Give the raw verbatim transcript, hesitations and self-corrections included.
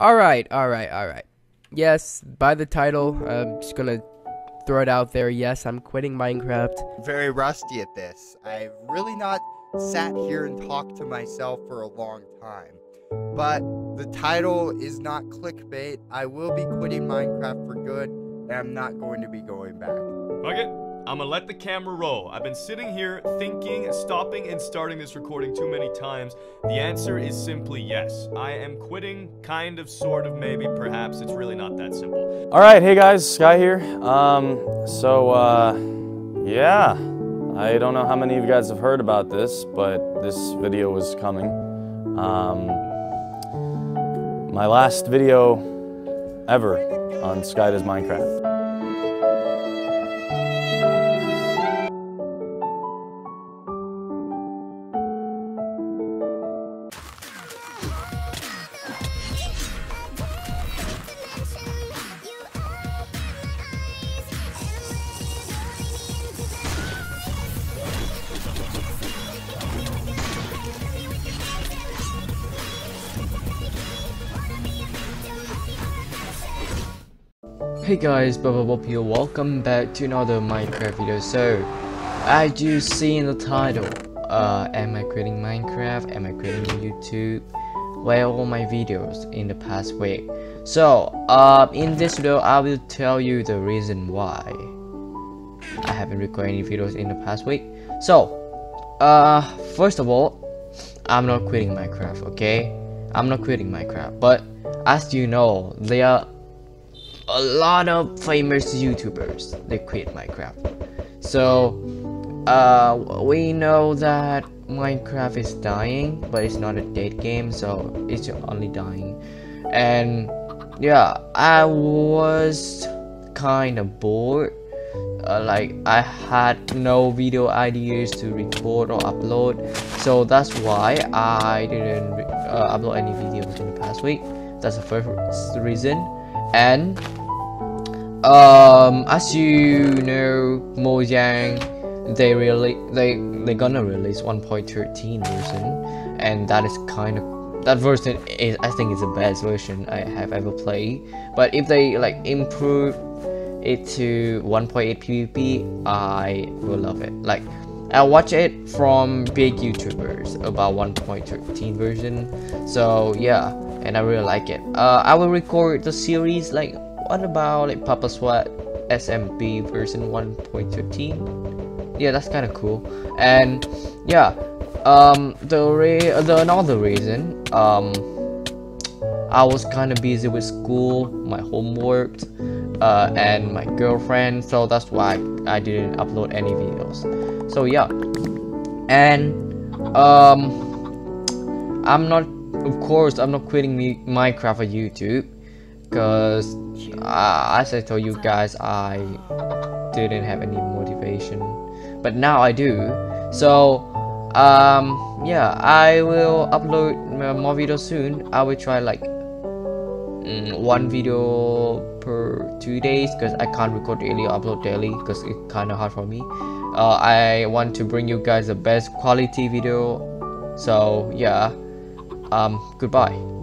Alright, alright, alright. Yes, by the title, I'm just gonna throw it out there. Yes, I'm quitting Minecraft. Very rusty at this. I've really not sat here and talked to myself for a long time. But the title is not clickbait. I will be quitting Minecraft for good, and I'm not going to be going back. Fuck it. I'm gonna let the camera roll. I've been sitting here thinking, stopping, and starting this recording too many times. The answer is simply yes. I am quitting, kind of, sort of, maybe, perhaps. It's really not that simple. All right, hey guys, Sky here. Um, so, uh, yeah. I don't know how many of you guys have heard about this, but this video was coming. Um, my last video ever on Sky Does Minecraft. Hey guys, PAPABOB here, welcome back to another Minecraft video. So, as you see in the title, uh, am I creating Minecraft? Am I creating YouTube? Where are all my videos in the past week? So, uh, in this video, I will tell you the reason why I haven't recorded any videos in the past week. So, uh, first of all, I'm not quitting Minecraft, okay? I'm not quitting Minecraft, but as you know, there are a lot of famous YouTubers that quit Minecraft. So, uh, we know that Minecraft is dying, but it's not a dead game, so it's only dying. And yeah, I was kind of bored. Uh, like, I had no video ideas to record or upload, so that's why I didn't uh, upload any videos in the past week. That's the first reason. And um as you know, Mojang, they really they they're gonna release one point thirteen version, and that is kind of that version is I think is the best version I have ever played. But if they like improve it to one point eight PvP, I will love it. Like, I watch it from big YouTubers about one point thirteen version, so yeah, and I really like it. Uh, I will record the series like what about like PapaSwat S M P version one point thirteen. Yeah, that's kind of cool. And yeah, um, the re the another reason, um, I was kind of busy with school, my homework, uh, and my girlfriend, so that's why I didn't upload any videos. So yeah, and um, I'm not. Of course, I'm not quitting me Minecraft for YouTube, because uh, as I told you guys, I didn't have any motivation, but now I do. So um, yeah, I will upload more videos soon. I will try like mm, one video per two days, because I can't record daily or upload daily, because it's kind of hard for me. Uh, I want to bring you guys the best quality video. So yeah. Um, goodbye.